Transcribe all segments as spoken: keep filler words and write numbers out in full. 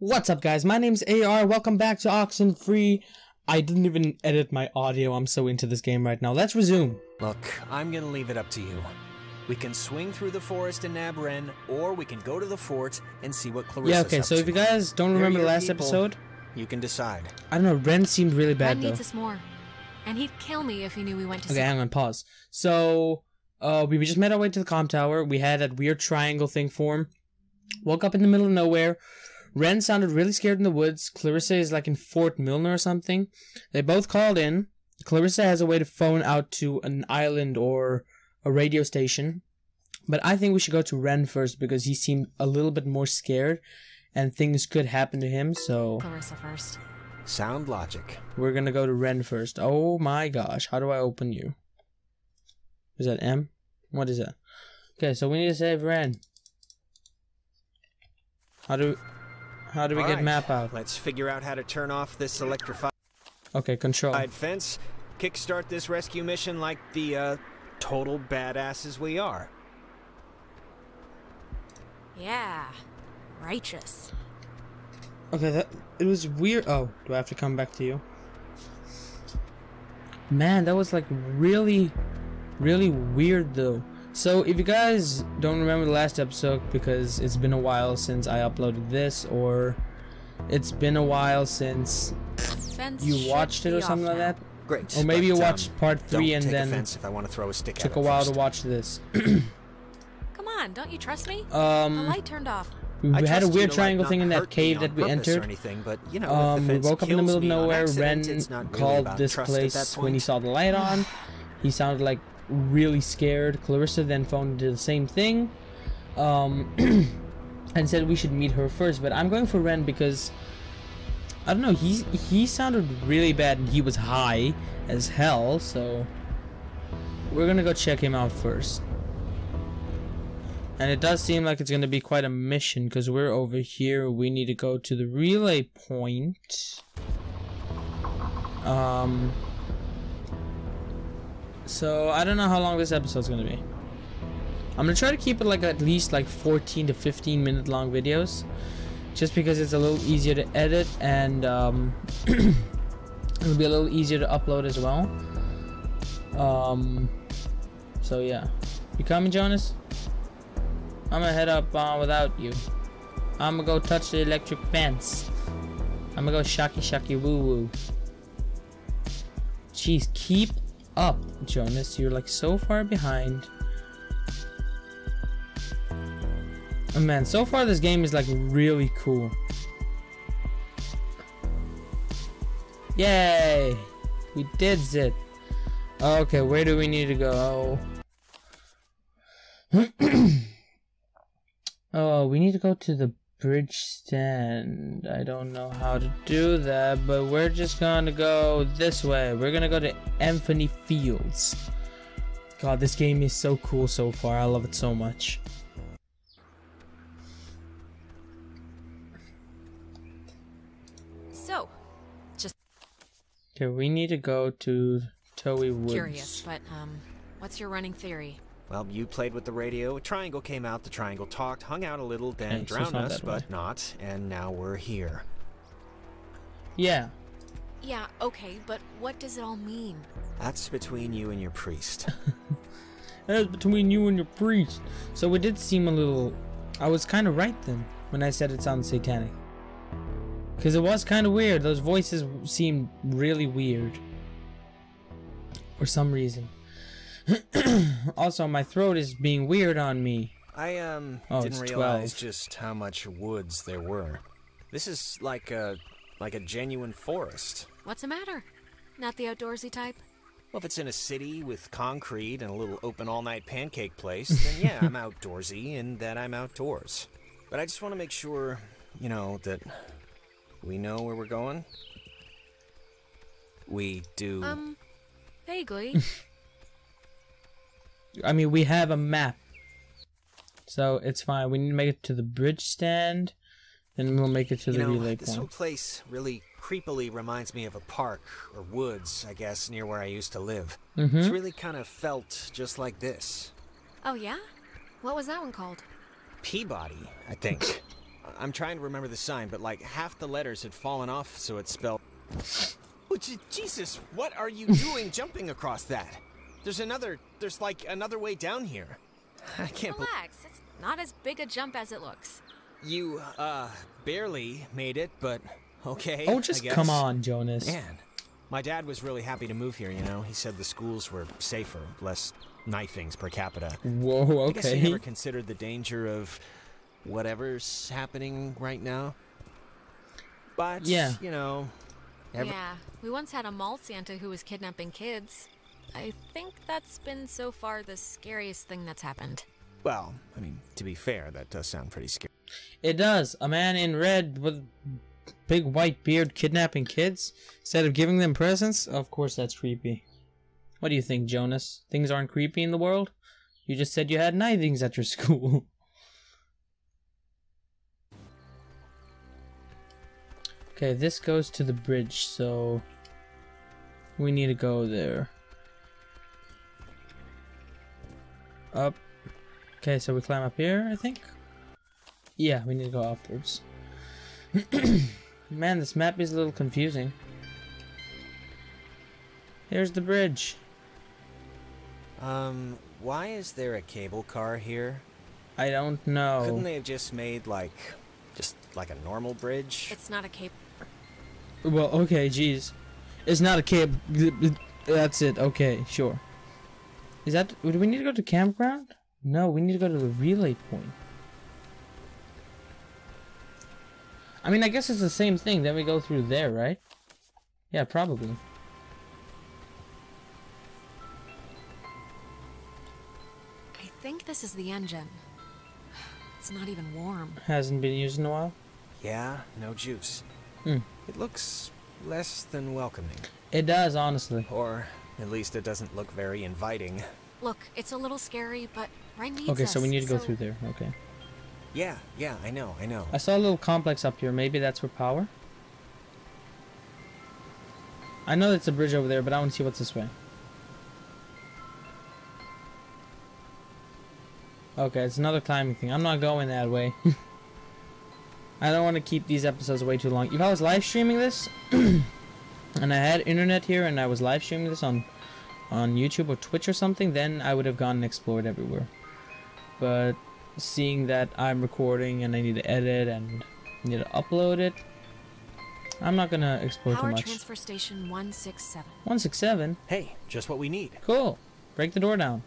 What's up, guys? My name's A R. Welcome back to Oxenfree. I didn't even edit my audio. I'm so into this game right now. Let's resume. Look, I'm gonna leave it up to you. We can swing through the forest and nab Ren, or we can go to the fort and see what Clarissa. Yeah, okay, so if you guys don't remember the last people, episode, you can decide. I don't know, Ren seemed really bad, Ren though. Needs us more. And he'd kill me if he knew we went to. Okay, hang on, pause. So, uh, we just made our way to the comm tower. We had that weird triangle thing form. Woke up in the middle of nowhere. Ren sounded really scared in the woods. Clarissa is like in Fort Milner or something. They both called in. Clarissa has a way to phone out to an island or a radio station. But I think we should go to Ren first because he seemed a little bit more scared and things could happen to him, so... Clarissa first. Sound logic. We're gonna go to Ren first. Oh my gosh, how do I open you? Is that M? What is that? Okay, so we need to save Ren. How do... How do we All get right. map out? Let's figure out how to turn off this electrified. Okay, control. Fence. Kickstart this rescue mission like the uh, total badasses we are. Yeah, righteous. Okay, that it was weird. Oh, do I have to come back to you? Man, that was like really, really weird though. So, if you guys don't remember the last episode, because it's been a while since I uploaded this, or it's been a while since you watched it or something like that. Great. Or maybe you watched part three and then took a while to watch this. Come on, don't you trust me? Um, the light turned off. We had a weird triangle thing in that cave that we entered. Um, we woke up in the middle of nowhere. Ren called this place when he saw the light on. He sounded like really scared. Clarissa then phoned the same thing um, and said we should meet her first, but I'm going for Ren because I don't know, he, he sounded really bad and he was high as hell, so we're gonna go check him out first. And it does seem like it's gonna be quite a mission because we're over here. We need to go to the relay point. um So, I don't know how long this episode's gonna be. I'm gonna try to keep it like at least like fourteen to fifteen minute long videos. Just because it's a little easier to edit and um, it'll be a little easier to upload as well. Um, so yeah. You coming, Jonas? I'm gonna head up uh, without you. I'm gonna go touch the electric fence. I'm gonna go shocky shocky woo woo. Jeez, keep up, Jonas, you're like so far behind. Oh man, so far this game is like really cool. Yay! We did it. Okay, where do we need to go? Oh, we need to go to the bridge stand. I don't know how to do that, but we're just gonna go this way. We're gonna go to Anthony Fields. God, this game is so cool so far. I love it so much. So, just okay. We need to go to Towie Woods. Curious, but um, what's your running theory? Well, you played with the radio, a triangle came out, the triangle talked, hung out a little, then hey, drowned so us, but way. not, and now we're here. Yeah. Yeah, okay, but what does it all mean? That's between you and your priest. That's between you and your priest. So it did seem a little... I was kind of right then, when I said it sounded satanic. Because it was kind of weird, those voices seemed really weird. For some reason. Also, my throat is being weird on me. I um oh, didn't realize just how much woods there were. This is like a like a genuine forest. What's the matter? Not the outdoorsy type? Well, if it's in a city with concrete and a little open all-night pancake place, then yeah, I'm outdoorsy in that I'm outdoors. But I just want to make sure, you know, that we know where we're going. We do. Um, vaguely. I mean, we have a map, so it's fine. We need to make it to the bridge stand, then we'll make it to the relay point. This whole place really creepily reminds me of a park or woods, I guess, near where I used to live. Mm-hmm. It's really kind of felt just like this. Oh yeah? What was that one called? Peabody, I think. I'm trying to remember the sign, but like half the letters had fallen off, so it spelled... Which, Jesus, what are you doing jumping across that? There's another, there's like another way down here. I can't believe... Relax, it's not as big a jump as it looks. You, uh, barely made it, but okay, oh, just I guess. Come on, Jonas. Man, my dad was really happy to move here, you know? He said the schools were safer, less knifings per capita. Whoa, okay. I guess he never considered the danger of whatever's happening right now. But, yeah. you know... Every yeah, we once had a mall Santa who was kidnapping kids. I think that's been so far the scariest thing that's happened. Well, I mean, to be fair, that does sound pretty scary. It does. A man in red with big white beard kidnapping kids instead of giving them presents? Of course that's creepy. What do you think, Jonas? Things aren't creepy in the world? You just said you had knifings at your school. Okay, this goes to the bridge, so we need to go there. Up. Okay, so we climb up here, I think. Yeah, we need to go upwards. Man, this map is a little confusing. Here's the bridge. Um, why is there a cable car here? I don't know. Couldn't they have just made like, just like a normal bridge? It's not a cable. Well, okay, jeez. It's not a cab. That's it. Okay, sure. Is that... Do we need to go to campground? No, we need to go to the relay point. I mean, I guess it's the same thing. Then we go through there, right? Yeah, probably. I think this is the engine. It's not even warm. Hasn't been used in a while? Yeah, no juice. Mm. It looks less than welcoming. It does, honestly. Or at least it doesn't look very inviting. Look, it's a little scary, but Ren needs Okay, us, so we need to go so... through there. Okay. Yeah, yeah, I know, I know. I saw a little complex up here. Maybe that's for power? I know it's a bridge over there, but I want to see what's this way. Okay, it's another climbing thing. I'm not going that way. I don't want to keep these episodes way too long. If I was live streaming this, and I had internet here, and I was live streaming this on on YouTube or Twitch or something, then I would have gone and explored everywhere. But seeing that I'm recording and I need to edit and I need to upload it, I'm not gonna explore Power too much. Power transfer station one six seven. one six seven. Hey, just what we need. Cool. Break the door down.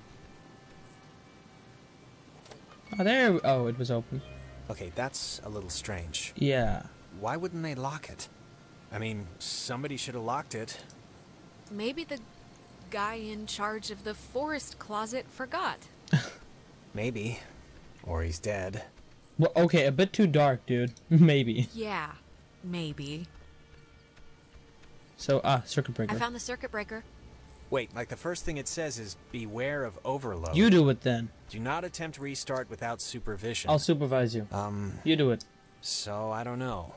Oh, there. Oh, it was open. Okay, that's a little strange. Yeah. Why wouldn't they lock it? I mean, somebody should have locked it. Maybe the guy in charge of the forest closet forgot. Maybe. Or he's dead. Well, okay, a bit too dark, dude. Maybe. Yeah, maybe. So, ah, circuit breaker. I found the circuit breaker. Wait, like the first thing it says is beware of overload. You do it then. Do not attempt to restart without supervision. I'll supervise you. Um, you do it. So, I don't know.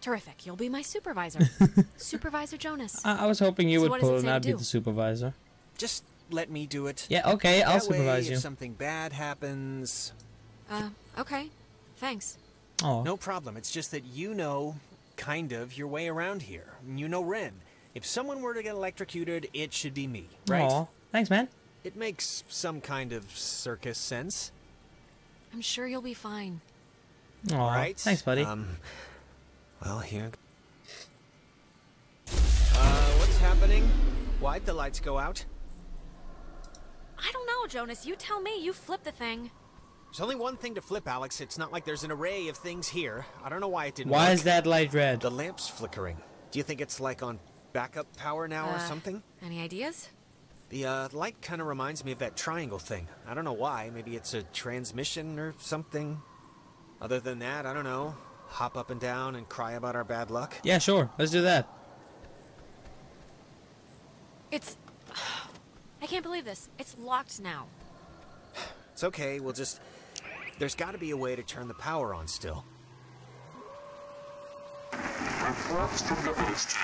Terrific. You'll be my supervisor. Supervisor Jonas. I, I was hoping you so would pull and I'd be the supervisor. Just let me do it. Yeah, okay, that I'll supervise way, you. If something bad happens. Uh, okay. Thanks. Oh. No problem. It's just that you know, kind of, your way around here. You know Ren. If someone were to get electrocuted, it should be me, right? Aw, thanks, man. It makes some kind of circus sense. I'm sure you'll be fine. Aw, all right. Thanks, buddy. Um, well, here... Uh, what's happening? Why'd the lights go out? I don't know, Jonas. You tell me. You flip the thing. There's only one thing to flip, Alex. It's not like there's an array of things here. I don't know why it didn't Why work. Is that light red? The lamp's flickering. Do you think it's like on backup power now uh, or something? Any ideas? The uh, light kind of reminds me of that triangle thing. I don't know why. Maybe it's a transmission or something. Other than that, I don't know. Hop up and down and cry about our bad luck. Yeah, sure. Let's do that. It's... I can't believe this. It's locked now. It's okay. We'll just... There's got to be a way to turn the power on still. Reports from the host team.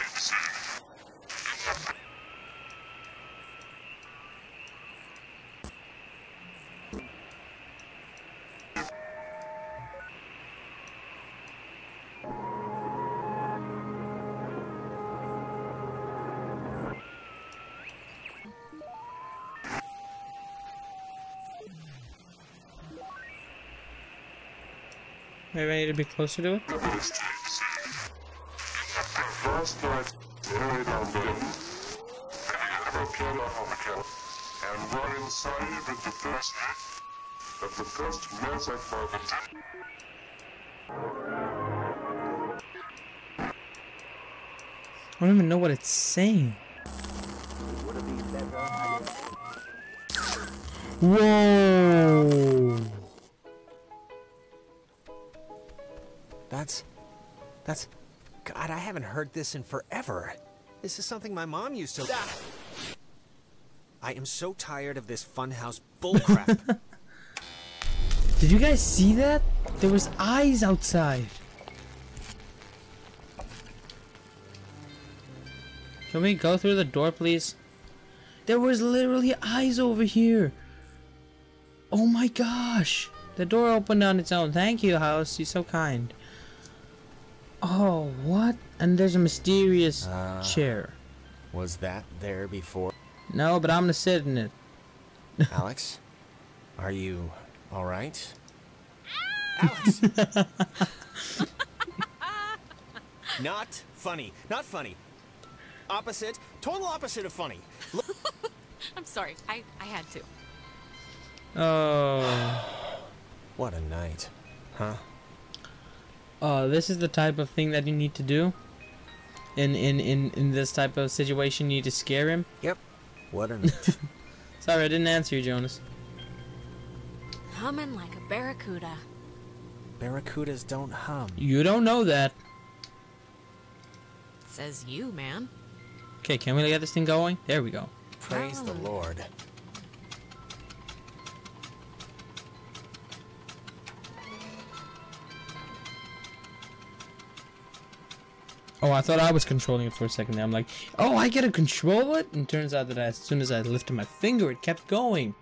Are you ready to be closer to it? And we're inside with the first act of the first mass of poverty. I don't even know what it's saying. Whoa! That's... that's... God, I haven't heard this in forever. This is something my mom used to... Ah! I am so tired of this funhouse bullcrap. Did you guys see that? There was eyes outside. Can we go through the door, please? There was literally eyes over here. Oh my gosh. The door opened on its own. Thank you, house. You're so kind. Oh, what? And there's a mysterious uh, chair. Was that there before? No, but I'm gonna sit in it. Alex? Are you alright? Alex! Not funny. Not funny. Opposite. Total opposite of funny. I'm sorry. I, I had to. Oh. What a night. Huh? Oh, this is the type of thing that you need to do? In, in, in, in this type of situation, you need to scare him? Yep. What a night. Sorry, I didn't answer you, Jonas. Humming like a barracuda. Barracudas don't hum. You don't know that. Says you, man. Okay, can we get this thing going? There we go. Praise oh. the Lord. Oh, I thought I was controlling it for a second there. I'm like, oh, I get to control it? And turns out that as soon as I lifted my finger, it kept going.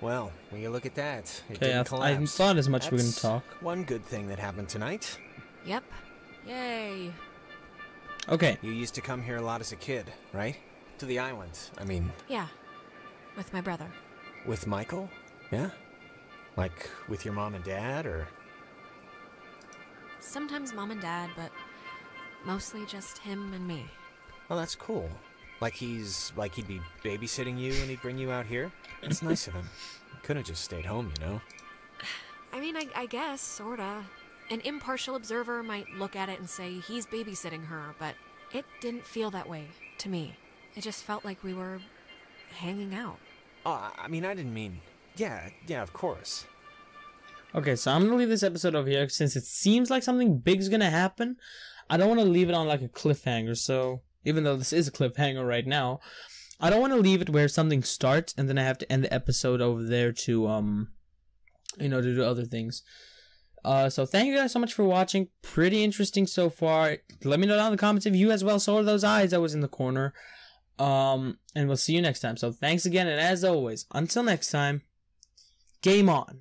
Well, when you look at that, it okay, didn't collapse. I thought as much That's we were going to talk. One good thing that happened tonight. Yep. Yay. Okay. You used to come here a lot as a kid, right? To the island, I mean. Yeah. With my brother. With Michael? Yeah? Like, with your mom and dad, or? Sometimes mom and dad, but mostly just him and me. Oh, that's cool. Like he's, like he'd be babysitting you and he'd bring you out here? It's nice of him. Could have just stayed home, you know? I mean, I, I guess, sorta. An impartial observer might look at it and say he's babysitting her, but it didn't feel that way to me. It just felt like we were hanging out. Uh, I mean, I didn't mean... Yeah, yeah, of course. Okay, so I'm gonna leave this episode over here since it seems like something big's gonna happen. I don't want to leave it on like a cliffhanger, so... Even though this is a cliffhanger right now, I don't want to leave it where something starts and then I have to end the episode over there to, um, you know, to do other things. Uh, so thank you guys so much for watching. Pretty interesting so far. Let me know down in the comments if you as well saw those eyes that was in the corner. Um, and we'll see you next time. So thanks again, and as always, until next time, game on.